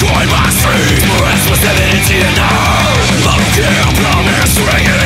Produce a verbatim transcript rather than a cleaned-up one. Join my street for restless divinity and now love, care, promise, ringing.